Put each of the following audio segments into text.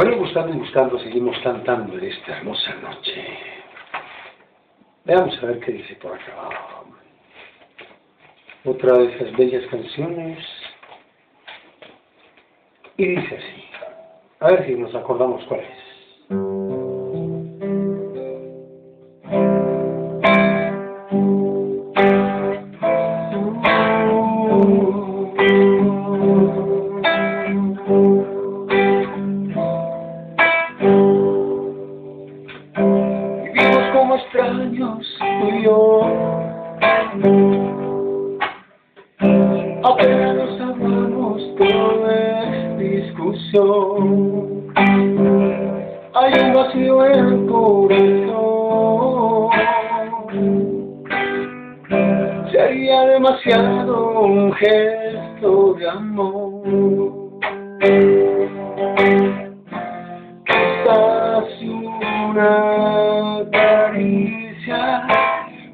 Bueno, gustando y gustando, seguimos cantando en esta hermosa noche. Veamos a ver qué dice por acá abajo. Otra de esas bellas canciones. Y dice así. A ver si nos acordamos cuál es. Extraños tú y yo, apenas nos hablamos, todo es discusión. Hay un vacío en el corazón, sería demasiado un gesto de amor. Quizás una caricia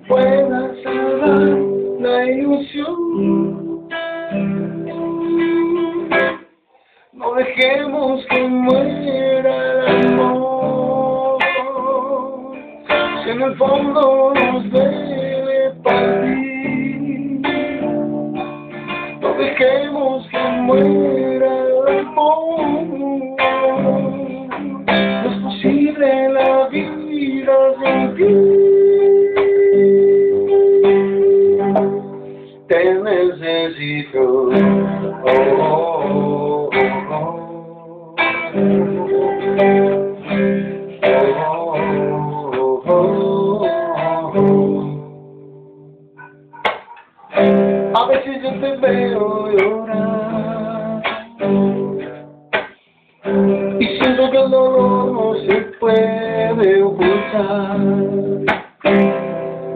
pueda salvar la ilusión. No dejemos que muera el amor, si en el fondo nos debe partir. No dejemos que muera el amor, no es posible la vida sin ti. Te necesito, oh, oh, oh, oh, oh, oh, oh. A veces yo te veo llorar y siento que el dolor no se puede ocultar.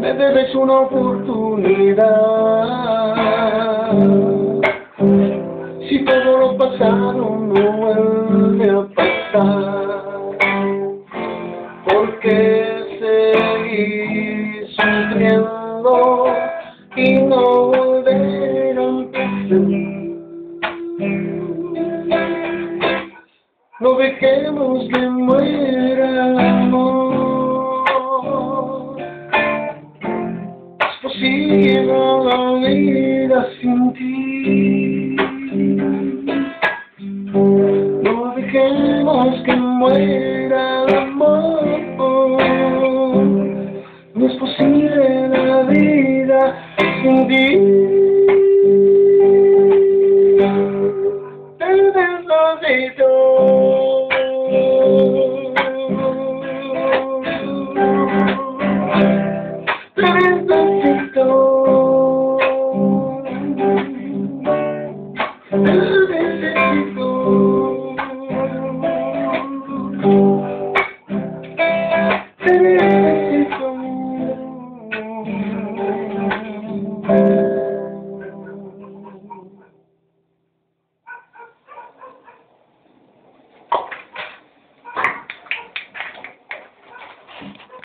Me debes una oportunidad. Si todo lo pasado no vuelve a pasar, ¿por qué seguir sufriendo y no volver a empezar? No dejemos que muera el amor, es posible la vida sin ti. No dejemos que muera el amor, no es posible la vida sin ti. Te necesito.